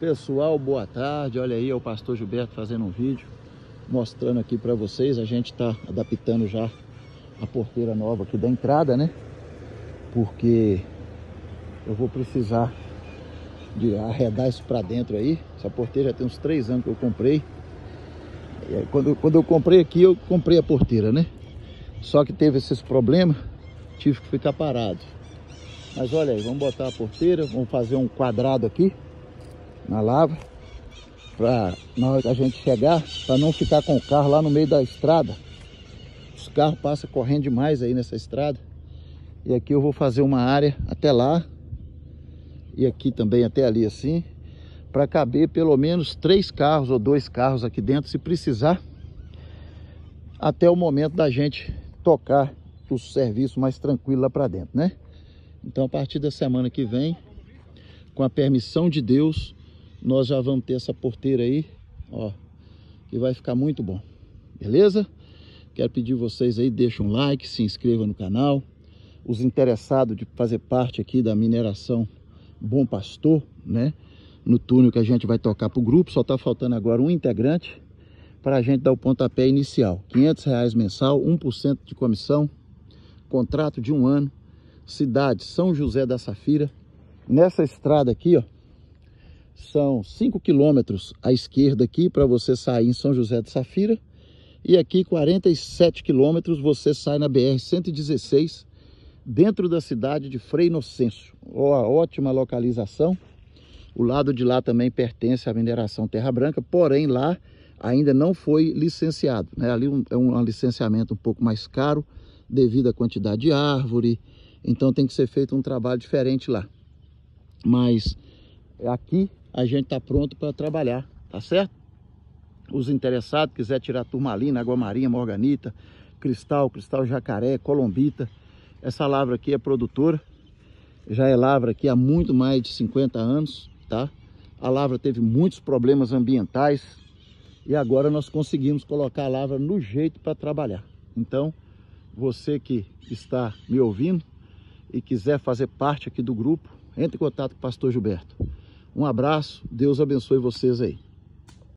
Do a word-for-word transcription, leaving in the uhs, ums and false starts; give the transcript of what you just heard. Pessoal, boa tarde. Olha aí, é o pastor Gilberto fazendo um vídeo, mostrando aqui para vocês. A gente está adaptando já a porteira nova aqui da entrada, né? Porque eu vou precisar de arredar isso para dentro aí. Essa porteira já tem uns três anos que eu comprei. Quando, quando eu comprei aqui, eu comprei a porteira, né? Só que teve esses problemas, tive que ficar parado. Mas olha aí, vamos botar a porteira, vamos fazer um quadrado aqui na lava, para na hora que a gente chegar, para não ficar com o carro lá no meio da estrada. Os carros passam correndo demais aí nessa estrada. E aqui eu vou fazer uma área até lá, e aqui também até ali assim, para caber pelo menos três carros ou dois carros aqui dentro, se precisar, até o momento da gente tocar o serviço mais tranquilo lá para dentro, né? Então, a partir da semana que vem, com a permissão de Deus, nós já vamos ter essa porteira aí, ó, que vai ficar muito bom, beleza? Quero pedir vocês aí, deixem um like, se inscrevam no canal. Os interessados de fazer parte aqui da mineração Bom Pastor, né? No túnel que a gente vai tocar para o grupo, só está faltando agora um integrante para a gente dar o pontapé inicial. quinhentos reais mensal, um por cento de comissão, contrato de um ano, cidade São José da Safira. Nessa estrada aqui, ó, são cinco quilômetros à esquerda aqui para você sair em São José da Safira, e aqui quarenta e sete quilômetros você sai na B R cento e dezesseis, dentro da cidade de Frei Inocêncio. Ó, ótima localização. O lado de lá também pertence à mineração Terra Branca, porém lá ainda não foi licenciado, né? Ali um, é um licenciamento um pouco mais caro devido à quantidade de árvore, então tem que ser feito um trabalho diferente lá. Mas aqui a gente está pronto para trabalhar, tá certo? Os interessados, quiser tirar turmalina, água marinha, morganita, cristal, cristal jacaré, colombita. Essa lavra aqui é produtora, já é lavra aqui há muito mais de cinquenta anos. Tá? A lavra teve muitos problemas ambientais e agora nós conseguimos colocar a lavra no jeito para trabalhar. Então, você que está me ouvindo e quiser fazer parte aqui do grupo, entre em contato com o pastor Gilberto. Um abraço, Deus abençoe vocês aí.